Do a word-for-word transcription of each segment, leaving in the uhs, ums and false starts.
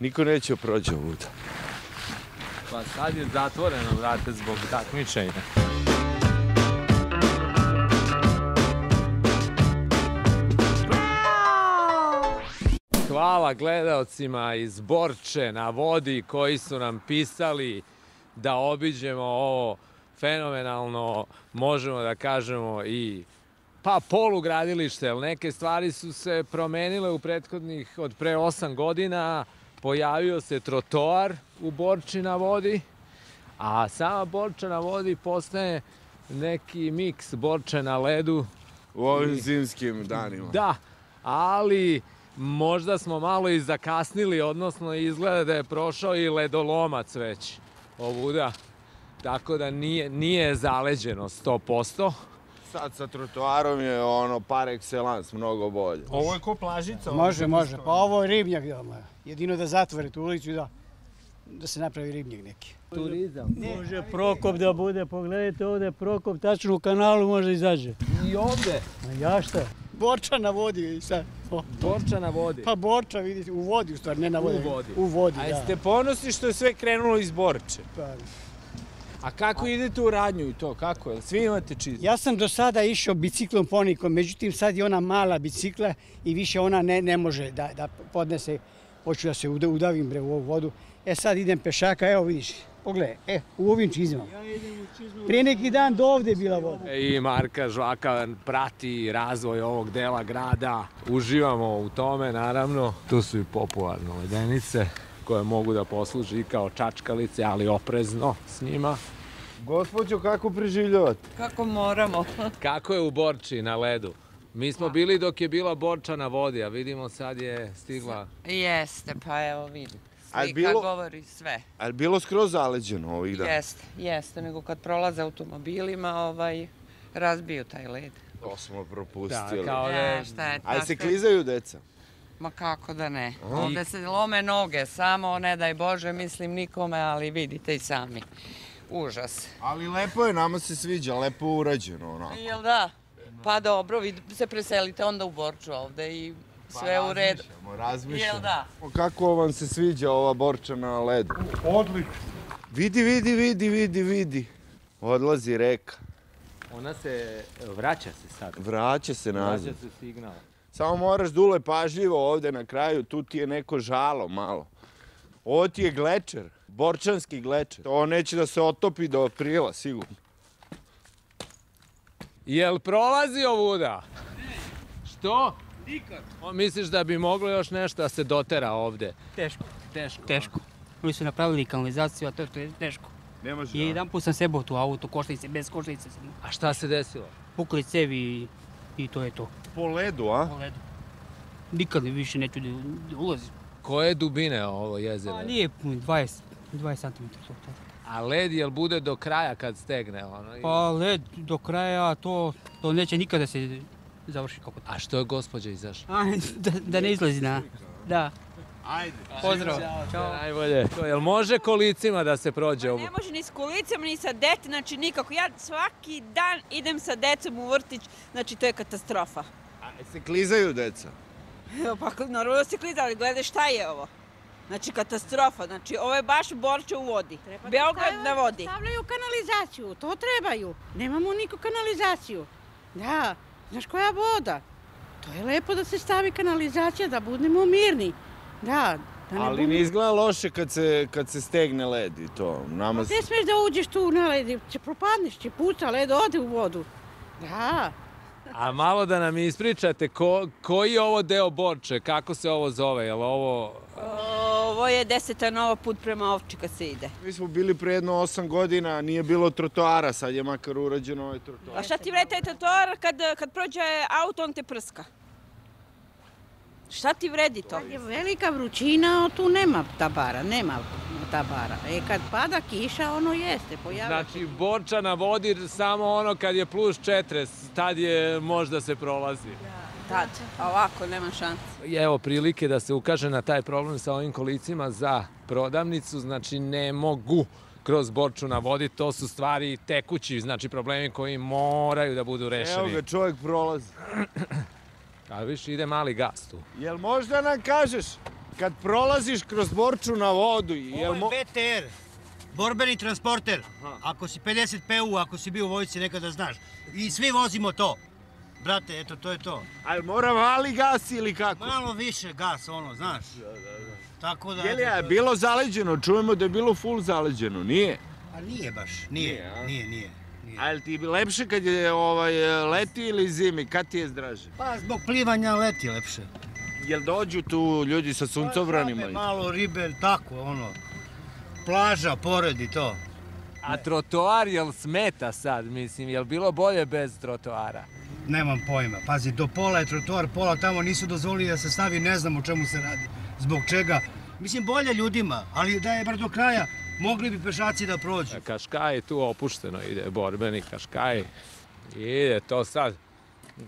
Niko neće prođe ovuda. Pa sad je zatvoreno, vrate, zbog takmičenja. Hvala gledaocima iz Borče na vodi koji su nam pisali da obiđemo ovo fenomenalno, možemo da kažemo i pa polugradilište, ali neke stvari su se promenile u prethodnih od pre osam godina. Pojavio se trotoar u Borči na vodi, a sama Borča na vodi postaje neki miks Borče na ledu. U ovim I... zimskim danima. Da, ali možda smo malo i zakasnili, odnosno izgleda da je prošao i ledolomac već ovuda. Tako da nije, nije zaleđeno sto posto. Sad sa trotoarom je ono par excellence, mnogo bolje. Ovo je ko plažica. Može, može. Pa ovo je ribnjak. Jedino da zatvore tu ulicu i da, da se napravi ribnjak neki. Turizam. Može Prokop da bude. Pogledajte ovdje Prokop, tačno u kanalu možda izađe. I ovdje. Ja šta? Borča na vodi. Borča na vodi. Pa Borča vidite, u vodi u stvari, ne na vodi. U vodi. U vodi, da. A jeste ponosni što je sve krenulo iz Borče? Pa. A kako idete u radnju i to, kako je? Svi imate čizme? Ja sam do sada išao biciklom ponikom, međutim sad je ona mala bicikla i više ona ne, ne može da, da podnese. Hoću da se udavim bre u ovu vodu. E sad idem pešaka, evo vidiš, pogledaj, e, u ovim čizmama. Prije neki dan do ovde je bila voda. I Marka Žvaka prati razvoj ovog dela grada. Uživamo u tome, naravno. Tu su i popularne ledenice koje mogu da posluži i kao čačkalice, ali oprezno s njima. Gospođo, kako preživljavate? Kako moramo. Kako je u Borči na ledu? Mi smo bili dok je bila Borča na vodi, a vidimo sad je stigla... Jeste, pa evo vidim. Slika govori sve. Ali bilo skroz zaleđeno ovih dana? Jeste, jeste, nego kad prolaze automobilima razbiju taj led. To smo propustili. Ali se klizaju deca? Ma kako da ne. Ovde se lome noge, samo ne daj Bože, mislim nikome, ali vidite i sami. Užas. Ali lepo je, nama se sviđa, lepo urađeno onako. Jel da? Pa dobro, vi se preselite onda u Borču ovde i sve u redu. Pa razmišljamo, razmišljamo. Kako vam se sviđa ova Borča na ledu? Odlično. Vidi, vidi, vidi, vidi, vidi. Odlazi reka. Ona se, vraća se sad. Vraća se nazad. Vraća se signal. Samo moraš, Dule, pažljivo ovde na kraju, tu ti je neko žalo malo. Ovo ti je glečer, borčanski glečer. Ovo neće da se otopi do aprila, sigurno. Jel prolazi ovuda? Ne. Što? Nikad. Misliš da bi moglo još nešto da se dotera ovde? Teško. Teško. Teško. Oni su napravili kanalizaciju, a to je teško. Nema žal. I jedan put sam sebao tu auto, košljice, bez košljice. A šta se desilo? Pukli cevi i to je to. Po ledu, a? Po ledu. Nikad više neću da ulazim. Koje dubine ovo jezero? Nije puno, dvadeset centimetara. A led jel bude do kraja kad stegne? Pa led do kraja, to neće nikada se završi kako to. A što je gospođa izašla? Da ne izlazi na... Da. Ajde. Pozdrav. Ćao. Najbolje. Jel može kolicima da se prođe ovo? Ne može ni s kolicama, ni sa dete, znači nikako. Ja svaki dan idem sa decom u vrtić, znači to je katastrofa. A se klizaju deca? Pa normalno se kliza, ali gledaj šta je ovo. Znači katastrofa, znači ovo je baš Borča u vodi, Beograd na vodi. Stavljaju kanalizaciju, to trebaju, nemamo niku kanalizaciju. Da, znaš koja voda, to je lepo da se stavi kanalizacija, da budemo mirni. Da, da ne budemo... Ali ne izgleda loše kad se stegne led i to. Ne smiješ da uđeš tu na led, će propadneš, će puca led, ode u vodu. Da. A malo da nam ispričate, koji je ovo deo Borče, kako se ovo zove, je li ovo... Ovo je deseta nova put prema Ovčika se ide. Mi smo bili pre jedno osam godina, nije bilo trotoara, sad je makar urađeno ovaj trotoar. A šta ti vredi taj trotoar kad prođe auto, on te prska? Šta ti vredi to? Kad je velika vrućina, tu nema tabara, nema tabara. E kad pada kiša, ono jeste, pojavlja se. Znači, Borča na vodi samo ono kad je plus četres, tad je možda se prolazi. Tad, a ovako nema šanse. Evo prilike da se ukaže na taj problem sa ovim kolicima za prodavnicu, znači ne mogu kroz Borču na vodi, to su stvari tekući, znači problemi koji moraju da budu rešeni. Evo ga, čovjek prolazi. A viš, ide mali gas tu. Jel možda nam kažeš Kad prolaziš kroz Borču na vodu... Ovo je P T R, borbeni transporter. Ako si pedeset pe u, ako si bio u vojci nekada znaš. I svi vozimo to. Brate, eto, to je to. Ali mora mali gas ili kako? Malo više gas, ono, znaš. Tako da... Jelija, je bilo zaleđeno, čujemo da je bilo full zaleđeno, nije? Pa nije baš, nije, nije, nije. A je li ti lepše kad je leti ili zimi, kad ti je zdraže? Pa zbog plivanja leti lepše. Jel dođu tu ljudi sa suncovranima? Pa malo ribe, tako, ono, plaža, pored i to. A trotoar jel smeta sad, mislim, jel bilo bolje bez trotoara? Nemam pojma, pazi, do pola je trotoar, pola tamo nisu dozvolili da se stavi, ne znam o čemu se radi, zbog čega. Mislim, bolje ljudima, ali da je bar do kraja, mogli bi pešaci da prođu. Kaškaj tu opušteno ide, borbeni Kaškaj, ide to sad.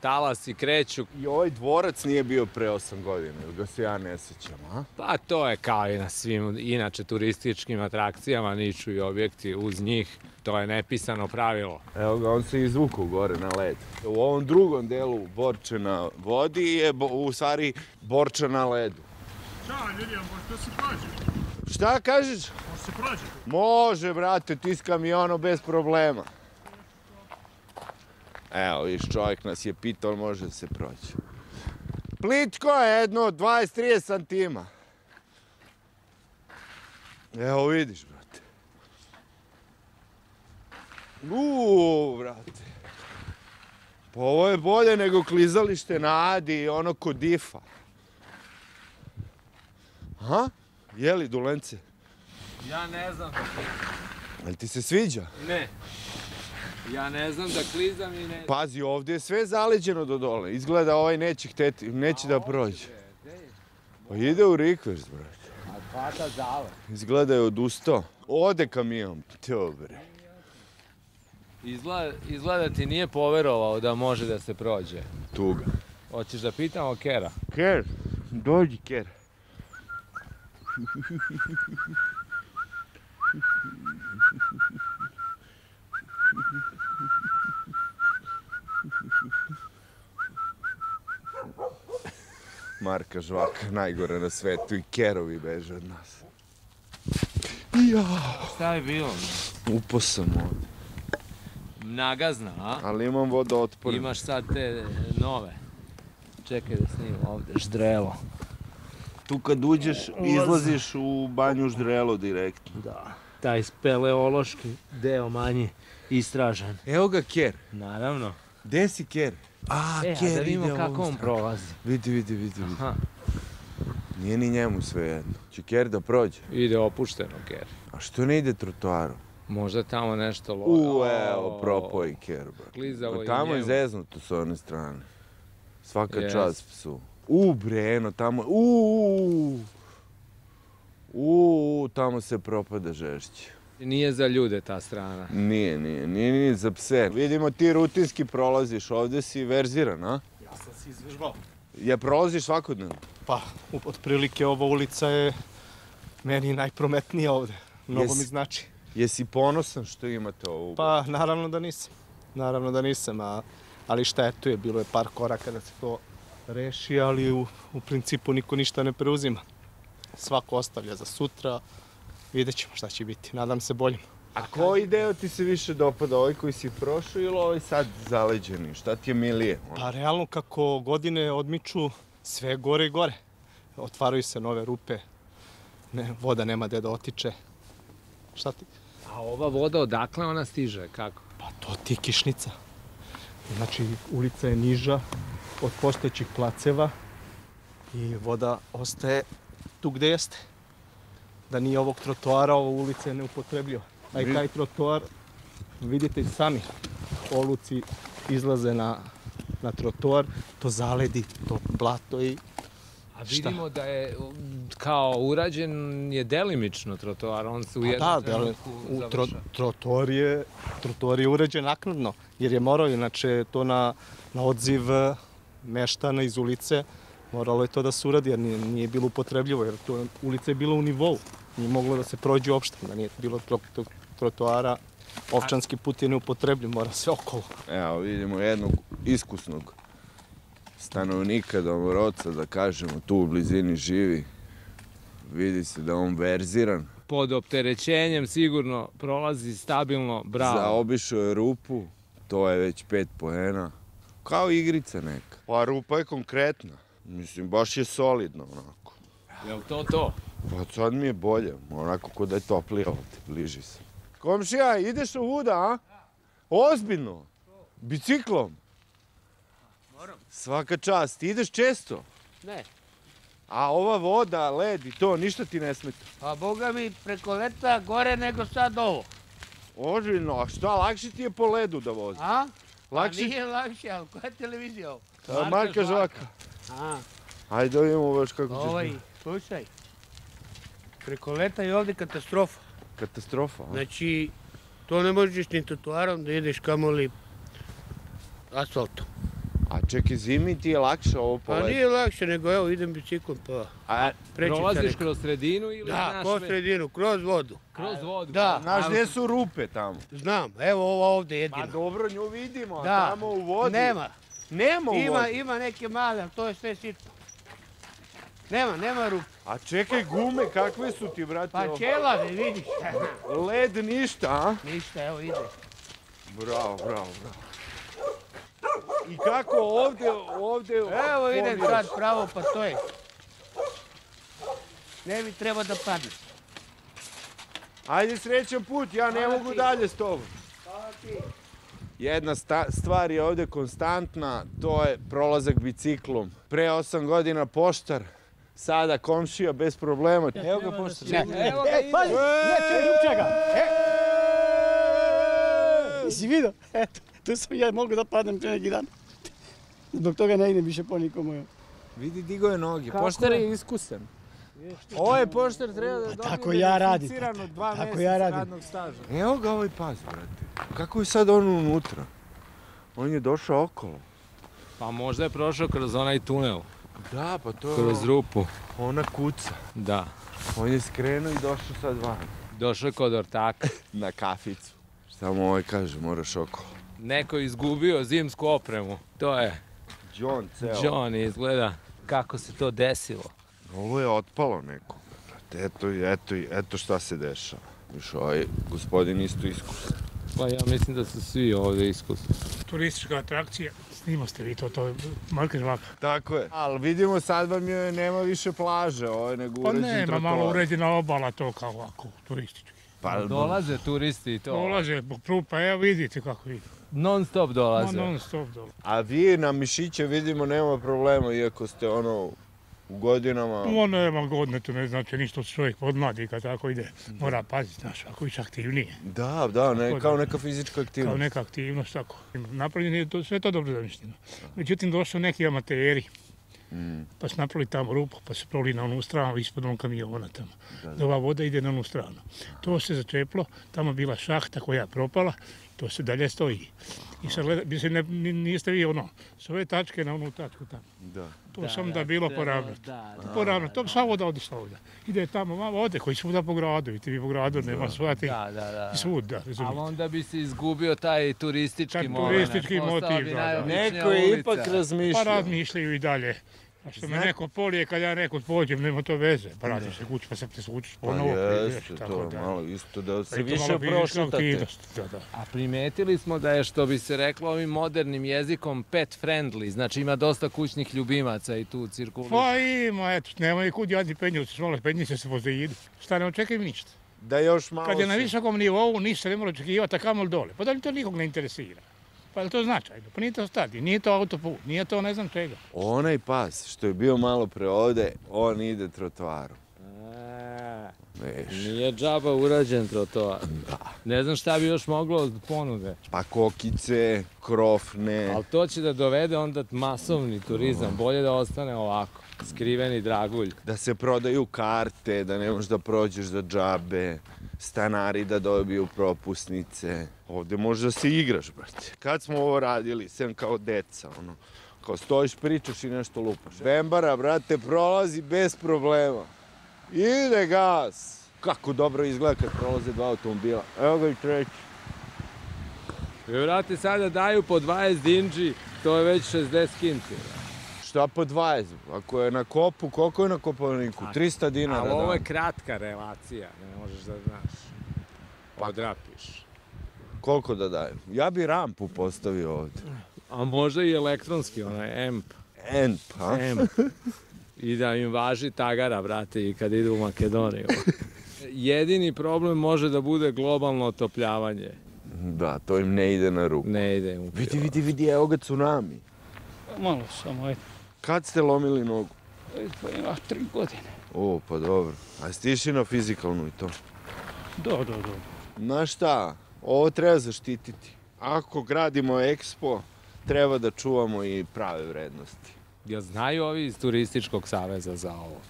Talasi kreću. I ovaj dvorac nije bio pre osam godina, ili ga se ja ne sjećam, a? Pa to je kao i na svim, inače, turističkim atrakcijama, niču i objekti uz njih. To je nepisano pravilo. Evo ga, on se izvukao gore na led. U ovom drugom delu Borče na vodi je, u stvari, Borča na ledu. Čao, Ljudija, možda se prođe? Šta kažeš? Može se prođe? Može, brate, tiskam i ono bez problema. Evo, viš, čovjek nas je pitao, on može da se proći. Plitko je jedno, dvadeset do trideset santima. Evo, vidiš, brate. Uuu, brate. Pa ovo je bolje nego klizalište na Adi i ono kod Difa. Aha, jeli, Dulence? Ja ne znam da klizam. Ali ti se sviđa? Ne. Ja ne znam da klizam i ne... Pazi, ovdje je sve zaleđeno do dole. Izgleda ovaj neće hteti, neće da prođe. Pa ide u rikvers, brate. A hvata zale. Izgleda je odustao. Ode kamion, dobre. Izgleda ti nije poverovao da može da se prođe. Tuga. Hoćeš da pitamo Kera? Ker, dođi Ker. Marka Žvak, najgore na svetu, i Kerovi beže od nas. Šta je bilo? Upao sam ovdje. Nagazna, a? Ali imam vodootpor. Imaš sad te nove. Čekaj da snimam ovdje, Ždrelo. Tu kad uđeš, izlaziš u banju Ždrelo direktno. Da, taj speleološki deo manji istražen. Evo ga Ker. Naravno. Gde si Ker? A, Ker, da vidimo kako on prolazi. Vidi, vidi, vidi. Nije ni njemu sve jedno. Če Ker da prođe? Ide opušteno Ker. A što ne ide trotoarom? Možda tamo nešto lovo. U, evo, propoji Ker. Tamo je zeznuto s one strane. Svaka čast psu. U, breno, tamo je... Uuu! Uuu, tamo se propada žešće. Nije za ljude ta strana. Nije, nije, nije ni za pse. Vidimo, ti rutinski prolaziš, ovdje si verziran, a? Ja sam si izvežbao. Ja prolaziš svakodnevno? Pa, otprilike ova ulica je meni najprometnija ovdje. Mnogo mi znači. Jesi ponosan što imate ovu? Pa, naravno da nisam. Naravno da nisam, ali šta je tu je, bilo je par koraka da se to reši, ali u principu niko ništa ne preuzima. Svako ostavlja za sutra, vidjet ćemo šta će biti, nadam se boljim. A koji deo ti se više dopada, ovaj koji si prošao ili ovaj sad zaleđeni, šta ti je milije? Pa realno kako godine odmiču sve gore i gore, otvaraju se nove rupe, voda nema gde da otiče, šta ti? A ova voda odakle ona stiže, kako? Pa to ti je kišnica, znači ulica je niža od postojećih placeva i voda ostaje tu gde jeste. Da nije ovog trotoara, ovo ulice je neupotrebljiva. A i taj trotoar, vidite i sami, oluci izlaze na trotoar, to zaledi, to blato i šta. A vidimo da je kao urađen je delimično trotoar, on se u jednom trenutku završa. Trotoar je urađen naknadno, jer je morao, inače to na odziv meštana iz ulice, moralo je to da se uradi jer nije bilo upotrebljivo, jer ulica je bila u nivou. Nije moglo da se prođe opšteno, da nije bilo trotoara, opštanski put je neupotrebljiv, mora sve okolo. Evo vidimo jednog iskusnog stanovnika, domorodca, da kažemo, tu u blizini živi. vidi se da je on verziran. Pod opterećenjem sigurno prolazi stabilno, bravo. Zaobišao je rupu, to je već pet poena. Kao igrica neka. Pa rupa je konkretna. Mislim, baš je solidna onako. Jel to to? Pa sad mi je bolje, onako ko da je toplije ovdje, bliži se. Komšija, ideš ovuda, a? Ozbiljno. Biciklom. Moram. Svaka čast, ti ideš često? Ne. A ova voda, led i to, ništa ti ne smeta? Pa boga mi preko leta gore nego sad ovo. Ozbiljno, a šta, lakše ti je po ledu da vozi? A? Pa nije lakše, ali koja je televizija ovo? Marko Žvaka. A. Ajde, vidimo baš kako ćeš... Ovaj, slušaj. Preko leta je ovdje katastrofa. Katastrofa, a? Znači, to ne možeš ni trotoarom da ideš kamoli asfaltom. A čekaj, zimi ti je lakše ovo po letu? Pa nije lakše, nego evo idem biciklom pa... A prolaziš kroz sredinu ili naš već? Da, kroz sredinu, kroz vodu. Kroz vodu? Da. Znaš gdje su rupe tamo? Znam, evo ova ovdje jedina. Pa dobro, nju vidimo, a tamo u vodi... Nema. Nema u vodi? Ima neke male, ali to je sve sitno. Nema, nema rupe. A čekaj, gume kakve su ti, brate? Pa ćelave, vidiš. Led ništa, a? Ništa, evo ide. Bravo, bravo, bravo. I kako ovdje, ovdje... Evo idem sad pravo, pa to je. Ne bi trebao da padne. Ajde srećan put, ja ne mogu dalje s tobom. Jedna stvar je ovdje konstantna, to je prolazak biciklom. Pre osam godina poštar, sada komšija bez problema. Evo ga poštar. Evo ga ide. Ne, čuča ga. Nisi vidio? Eto. Tu sam ja mogu da padnem pre neki dan. Zbog toga ne idem više po nikomu. Vidi, digo je noge. Poštar je iskusan. Ovo je poštar treba da dobije beneficirano dva meseca radnog staža. Evo ga ovaj pas, brate. Kako je sad on unutra? On je došao okolo. Pa možda je prošao kroz onaj tunel. Da, pa to je... Kroz rupu. Ona kuca. Da. On je skrenuo i došao sad van. Došao je kod ortaka. Na kaficu. Samo ovaj kaže, moraš okolo. Neko je izgubio zimsku opremu. To je... John ceo. John izgleda kako se to desilo. Ovo je otpalo neko. Eto, eto, eto šta se dešava. Viš, ovaj gospodin isto iskusan. Pa ja mislim da su svi ovdje iskusni. Turistička atrakcija. Snimao ste vi to, to je Marko Žvak. Tako je. Ali vidimo sad vam je, nema više plaže, ovaj nego uređen trotoar. Pa nema, malo uređena obala to kao ovako, turistički. Dolaze turisti i to. Dolaze, pa evo vidite kako vidite. Non stop dolaze. Non stop dolaze. A vi na mišiće vidimo nema problema, iako ste ono u godinama... Ono nema godine, to ne znači ništa čovjek podmladi kad tako ide. Mora paziti, znaš, ako više aktivnije. Da, da, kao neka fizička aktivnost. Kao neka aktivnost, tako. Napravljeno je sve to dobro zamišljeno. Međutim, došli neki amateri. Pa se napravili tamo rupu, pa se provili na onu stranu, ispod onom kamiona tamo. Ova voda ide na onu stranu. To se začeplo, tamo bila šahta koja je propala, to se dalje stoji. I sad gledajte, niste vi ono, s ove tačke na onu tačku tamo. To sam da bilo poravnat. Poravnat, to sva voda odisla ovdje. Ide tamo, malo ode, koji svuda po gradu, vidite vi po gradu, nema svati svuda. Ali onda bi se izgubio taj turistički motiv. Neko je ipak razmišljao. Pa razmišljaju i dalje. Što me neko polije, kad ja neko pođem, nema to veze. Pa radiš se kući, pa se presvučiš ponovo. Pa jeste to, malo isto da se više prošutate. A primetili smo da je, što bi se reklo ovim modernim jezikom, pet friendly. Znači ima dosta kućnih ljubimaca i tu cirkulu. Pa ima, eto, nema i kud jadni penjevci, šmole penjice se voze idu. Šta, ne očekujem ništa. Da još malo se... Kad je na visokom nivou, ništa ne mora očekivati, a kamol dole. Pa da li to nikog ne interesira? Pa je to značajno, pa nije to stadion, nije to autoput, nije to ne znam čega. Onaj pas što je bio malo pre ovde, on ide trotoarom. Nije džaba urađen trotoar. Ne znam šta bi još moglo ponude. Pa kokice, krofne. Ali to će da dovede onda masovni turizam, bolje da ostane ovako, skriveni dragulj. Da se prodaju karte, da ne možeš da prođeš za džabe, stanari da dobiju propusnice. Ovdje možeš da se igraš, brate. Kad smo ovo radili, sem kao deca, ono, kao stojiš, pričaš i nešto lupaš. Bembara, brate, prolazi bez problema. Ide gas. Kako dobro izgleda kad prolaze dva automobila. Evo ga i treći. I, brate, sada daju po dvadeset dinđi, to je već šezdeset kinti. Šta po dvadeset? Ako je na kopu, koliko je na kopalniku? trista dinara. Ali ovo je kratka relacija, ne možeš da znaš. Odrapiš. Koliko da dajem? Ja bi rampu postavio ovde. A možda i elektronski, onaj E M P. E M P, a? E M P. I da im važi tagara, brate, i kad idu u Makedoniju. Jedini problem može da bude globalno otopljavanje. Da, to im ne ide na ruku. Ne ide im. Vidi, vidi, vidi, evo ga tsunami. Malo samo, ajde. Kad ste lomili nogu? Pa tri godine. O, pa dobro. A ste išli na fizikalnu i to? Da, da, da. Znaš šta, ovo treba zaštititi. Ako gradimo Ekspo, treba da čuvamo i prave vrednosti. Ja znaju ovi iz Turističkog saveza za ovo.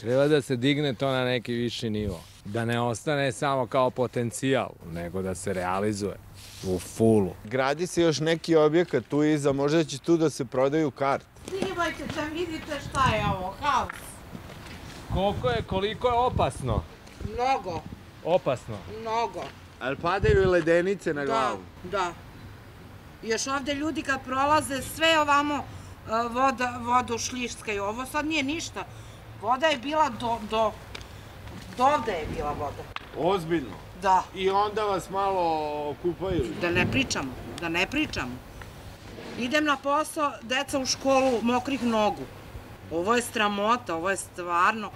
Treba da se digne to na neki viši nivo. Da ne ostane samo kao potencijal, nego da se realizuje u fullu. Gradi se još neki objekat tu iza, možda će tu da se prodaju karte. Snimajte da vidite šta je ovo, haos. Koliko je, koliko je opasno? Mnogo. Opasno? Mnogo. Ali padaju i ledenice na glavu? Da, da. Još ovde ljudi kad prolaze sve ovamo vodu šljiškaju, ovo sad nije ništa. Voda je bila do, do, do ovde je bila voda. Ozbiljno? Da. I onda vas malo kupaju? Da ne pričamo, da ne pričamo. Idem na posao, deca u školu mokrih nogu. Ovo je sramota, ovo je stvarno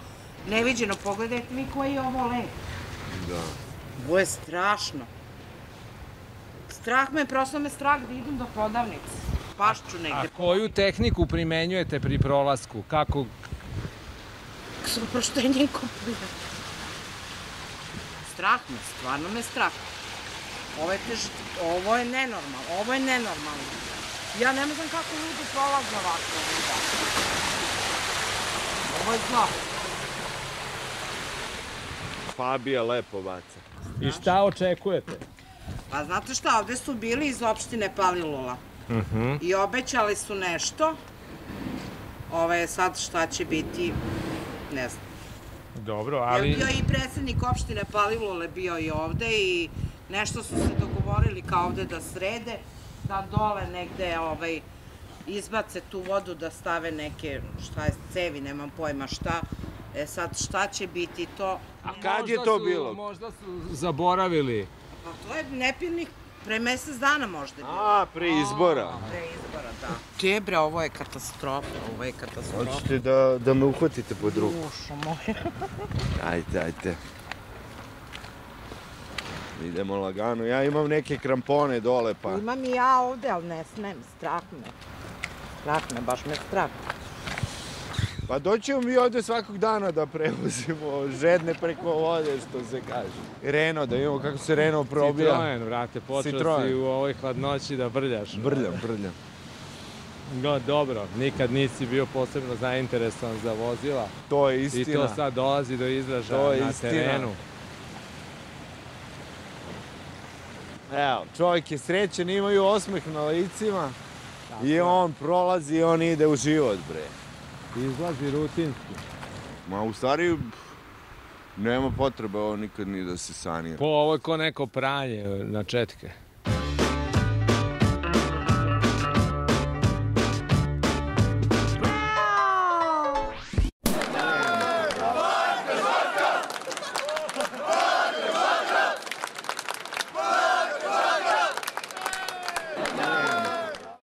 neviđeno. Pogledajte mi koji je ovo lep. Da. Ovo je strašno. Strah me, prosto me strah da idem do prodavnice. Pašću negde. A koju tehniku primenjujete pri prolasku? Kako... s oproštenjem kopira. Strah me, stvarno me strah. Ovo je nenormalno, ovo je nenormalno. Ja ne znam kako ljudi prolaze ovako. Ovo je zlo. Fabija lepo baca. I šta očekujete? Pa znate šta, ovde su bili iz opštine Palilula. I obećali su nešto. Ovo je sad šta će biti... ne znam. Dobro, ali... Bio i predsednik opštine Palilule bio i ovde i nešto su se dogovorili kao ovde da srede, da dole negde izbace tu vodu, da stave neke, šta je, cevi, nemam pojma šta. E sad, šta će biti to? A kad je to bilo? Možda su zaboravili. Pa to je nepilnih pre mesec dana možda bilo. A, pre izbora. Pre izbora, da. Čebre, ovo je katastrofa, ovo je katastrofa. Hoćete da me uhvatite pod ruku? Dušo moja. Ajde, ajde. Idemo lagano. Ja imam neke krampone dole, pa... Imam i ja ovde, ali ne smem, strah me. Strah me, baš me strah. Pa doćemo mi ovde svakog dana da prevozimo žedne preko vode, što se kaže. Renao, da imamo kako se Renao probija. Citroen, vrate, počeo si u ovoj hladnoći da brljaš. Brljam, brljam. No, dobro, nikad nisi bio posebno zainteresovan za vozila. To je istina. I to sad dolazi do izražaja na terenu. Evo, čovjek je srećen, imaju osmeh na licima i on prolazi i on ide u život, bre. Izlazi rutinski. Ma, u stvari, nema potrebe ovo nikad ni da se sanira. Po, ovo je ko neko pranje na četke.